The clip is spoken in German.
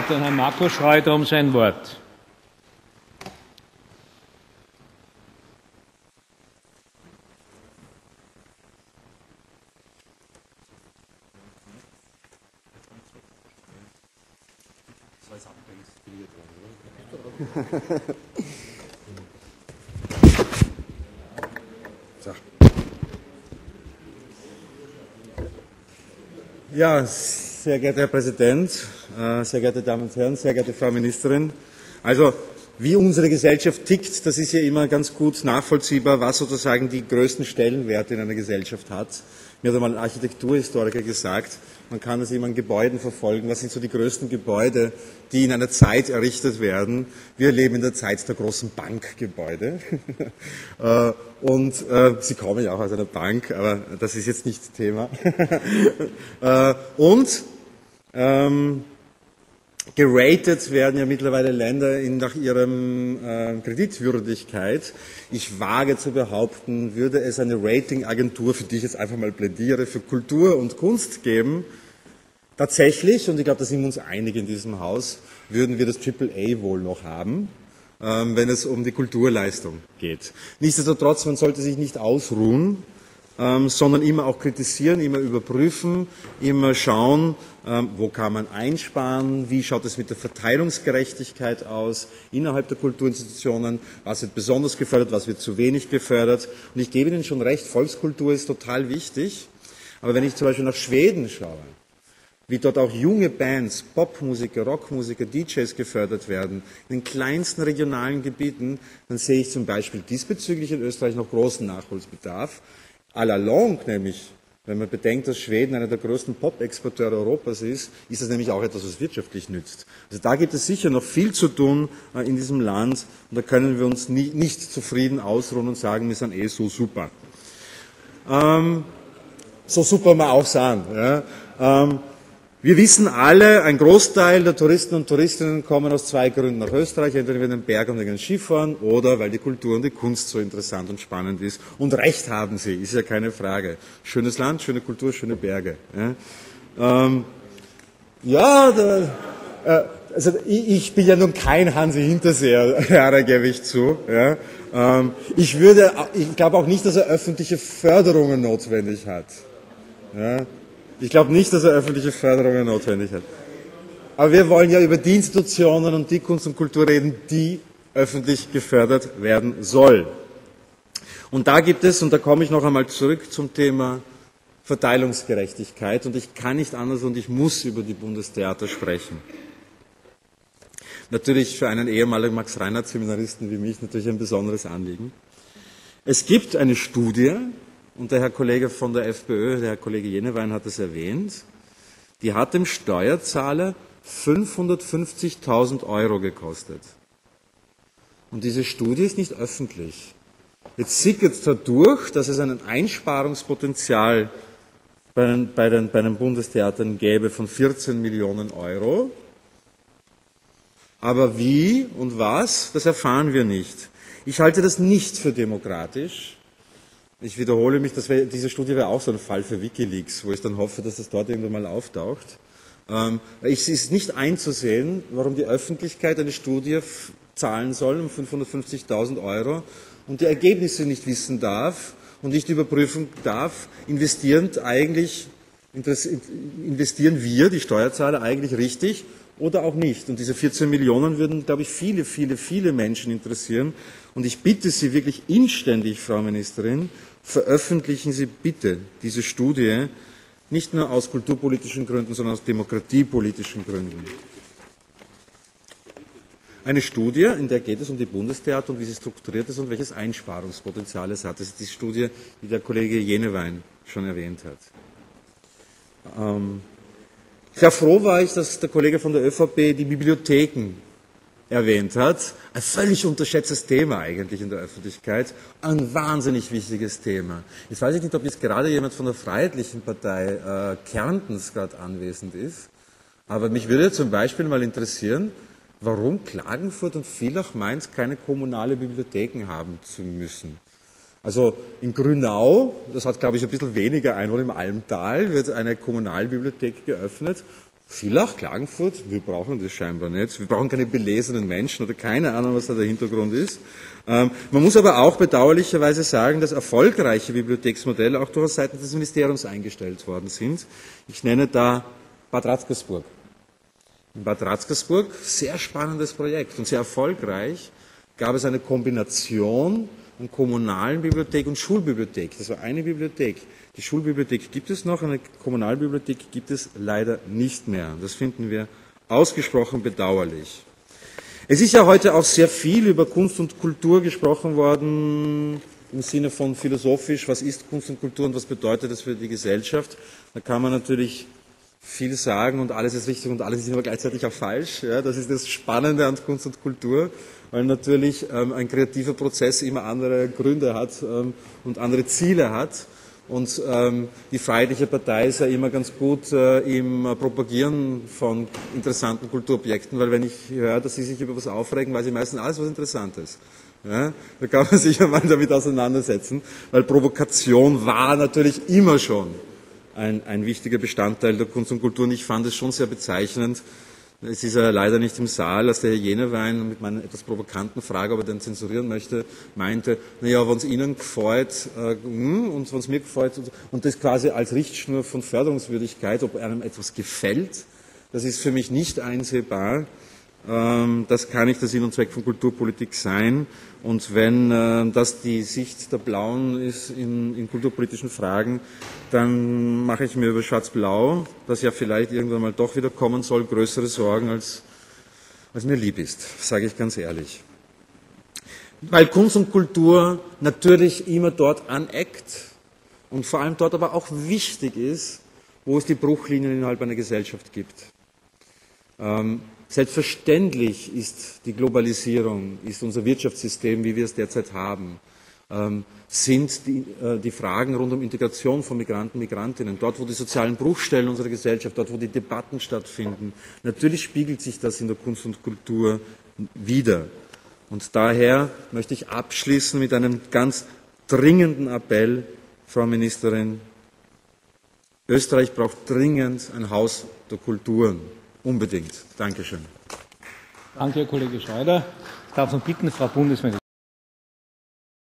Dann Herr Marco Schreuder um sein Wort. Ja, sehr geehrter Herr Präsident, sehr geehrte Damen und Herren, sehr geehrte Frau Ministerin. Also, wie unsere Gesellschaft tickt, das ist ja immer ganz gut nachvollziehbar, was sozusagen die größten Stellenwerte in einer Gesellschaft hat. Mir hat einmal ein Architekturhistoriker gesagt, man kann das immer an Gebäuden verfolgen. Was sind so die größten Gebäude, die in einer Zeit errichtet werden? Wir leben in der Zeit der großen Bankgebäude. Und Sie kommen ja auch aus einer Bank, aber das ist jetzt nicht Thema. Und geratet werden ja mittlerweile Länder nach ihrem Kreditwürdigkeit. Ich wage zu behaupten, würde es eine Ratingagentur, für die ich jetzt einfach mal plädiere, für Kultur und Kunst geben, tatsächlich, und ich glaube, da sind wir uns einig in diesem Haus, würden wir das AAA wohl noch haben, wenn es um die Kulturleistung geht. Nichtsdestotrotz, man sollte sich nicht ausruhen, sondern immer auch kritisieren, immer überprüfen, immer schauen, wo kann man einsparen, wie schaut es mit der Verteilungsgerechtigkeit aus innerhalb der Kulturinstitutionen, was wird besonders gefördert, was wird zu wenig gefördert. Und ich gebe Ihnen schon recht, Volkskultur ist total wichtig, aber wenn ich zum Beispiel nach Schweden schaue, wie dort auch junge Bands, Popmusiker, Rockmusiker, DJs gefördert werden, in den kleinsten regionalen Gebieten, dann sehe ich zum Beispiel diesbezüglich in Österreich noch großen Nachholbedarf. All along nämlich, wenn man bedenkt, dass Schweden einer der größten Pop-Exporteure Europas ist, ist das nämlich auch etwas, was wirtschaftlich nützt. Also da gibt es sicher noch viel zu tun in diesem Land und da können wir uns nicht zufrieden ausruhen und sagen, wir sind eh so super. So super mal auch sagen. Ja. Wir wissen alle, ein Großteil der Touristen und Touristinnen kommen aus zwei Gründen nach Österreich, entweder wegen den Bergen und wegen den Skifahren oder weil die Kultur und die Kunst so interessant und spannend ist. Und recht haben sie, ist ja keine Frage. Schönes Land, schöne Kultur, schöne Berge. Ja, also ich bin ja nun kein Hansi Hinterseher, da gebe ich zu. Ja. Ich glaube auch nicht, dass er öffentliche Förderungen notwendig hat. Ja. Ich glaube nicht, dass er öffentliche Förderungen notwendig hat. Aber wir wollen ja über die Institutionen und die Kunst und Kultur reden, die öffentlich gefördert werden soll. Und da gibt es, und da komme ich noch einmal zurück zum Thema Verteilungsgerechtigkeit, und ich kann nicht anders und ich muss über die Bundestheater sprechen. Natürlich für einen ehemaligen Max Reinhardt-Seminaristen wie mich natürlich ein besonderes Anliegen. Es gibt eine Studie, und der Herr Kollege von der FPÖ, der Herr Kollege Jenewein hat es erwähnt, die hat dem Steuerzahler 550.000 € gekostet. Und diese Studie ist nicht öffentlich. Jetzt sickert es dadurch, dass es ein Einsparungspotenzial bei den Bundestheatern gäbe von 14 Millionen €. Aber wie und was, das erfahren wir nicht. Ich halte das nicht für demokratisch. Ich wiederhole mich, diese Studie wäre auch so ein Fall für Wikileaks, wo ich dann hoffe, dass das dort irgendwann mal auftaucht. Es ist nicht einzusehen, warum die Öffentlichkeit eine Studie zahlen soll um 550.000 € und die Ergebnisse nicht wissen darf und nicht überprüfen darf, investieren wir, die Steuerzahler, eigentlich richtig oder auch nicht. Und diese 14 Millionen würden, glaube ich, viele, viele, viele Menschen interessieren. Und ich bitte Sie wirklich inständig, Frau Ministerin, veröffentlichen Sie bitte diese Studie, nicht nur aus kulturpolitischen Gründen, sondern aus demokratiepolitischen Gründen. Eine Studie, in der geht es um die Bundestheater und wie sie strukturiert ist und welches Einsparungspotenzial es hat. Das ist die Studie, die der Kollege Jenewein schon erwähnt hat. Sehr froh war ich, dass der Kollege von der ÖVP die Bibliotheken erwähnt hat. Ein völlig unterschätztes Thema eigentlich in der Öffentlichkeit. Ein wahnsinnig wichtiges Thema. Jetzt weiß ich nicht, ob jetzt gerade jemand von der Freiheitlichen Partei Kärntens gerade anwesend ist. Aber mich würde zum Beispiel mal interessieren, warum Klagenfurt und Villach Mainz keine kommunale Bibliotheken haben zu müssen. Also in Grünau, das hat glaube ich ein bisschen weniger Einwohner, im Almtal wird eine Kommunalbibliothek geöffnet. Villach, Klagenfurt, wir brauchen das scheinbar nicht. Wir brauchen keine belesenen Menschen oder keine Ahnung, was da der Hintergrund ist. Man muss aber auch bedauerlicherweise sagen, dass erfolgreiche Bibliotheksmodelle auch durchaus seitens des Ministeriums eingestellt worden sind. Ich nenne da Bad Ratzkersburg. In Bad Ratzkersburg, sehr spannendes Projekt und sehr erfolgreich, gab es eine Kombination an kommunalen Bibliothek und Schulbibliothek. Das war eine Bibliothek. Die Schulbibliothek gibt es noch, eine Kommunalbibliothek gibt es leider nicht mehr. Das finden wir ausgesprochen bedauerlich. Es ist ja heute auch sehr viel über Kunst und Kultur gesprochen worden, im Sinne von philosophisch, was ist Kunst und Kultur und was bedeutet das für die Gesellschaft. Da kann man natürlich viel sagen und alles ist richtig und alles ist aber gleichzeitig auch falsch. Ja, das ist das Spannende an Kunst und Kultur, weil natürlich ein kreativer Prozess immer andere Gründe hat und andere Ziele hat. Und die Freiheitliche Partei ist ja immer ganz gut im Propagieren von interessanten Kulturobjekten, weil wenn ich höre, dass sie sich über was aufregen, weiß ich meistens alles, was interessant ist. Ja, da kann man sich einmal damit auseinandersetzen, weil Provokation war natürlich immer schon ein wichtiger Bestandteil der Kunst und Kultur. Und ich fand es schon sehr bezeichnend. Es ist ja leider nicht im Saal, als der Herr Jenewein mit meiner etwas provokanten Frage, ob er denn zensurieren möchte, meinte, naja, wenn es Ihnen gefällt und wenn es mir gefällt und das quasi als Richtschnur von Förderungswürdigkeit, ob einem etwas gefällt, das ist für mich nicht einsehbar. Das kann nicht der Sinn und Zweck von Kulturpolitik sein. Und wenn das die Sicht der Blauen ist in kulturpolitischen Fragen, dann mache ich mir über Schwarz-Blau, das ja vielleicht irgendwann mal doch wieder kommen soll, größere Sorgen, als mir lieb ist, sage ich ganz ehrlich. Weil Kunst und Kultur natürlich immer dort aneckt und vor allem dort aber auch wichtig ist, wo es die Bruchlinien innerhalb einer Gesellschaft gibt. Selbstverständlich ist die Globalisierung, ist unser Wirtschaftssystem, wie wir es derzeit haben, sind die Fragen rund um Integration von Migranten, Migrantinnen, dort wo die sozialen Bruchstellen unserer Gesellschaft, dort wo die Debatten stattfinden. Natürlich spiegelt sich das in der Kunst und Kultur wider. Und daher möchte ich abschließen mit einem ganz dringenden Appell, Frau Ministerin. Österreich braucht dringend ein Haus der Kulturen. Unbedingt. Dankeschön. Danke, Herr Kollege Schreuder. Ich darf noch bitten, Frau Bundesministerin.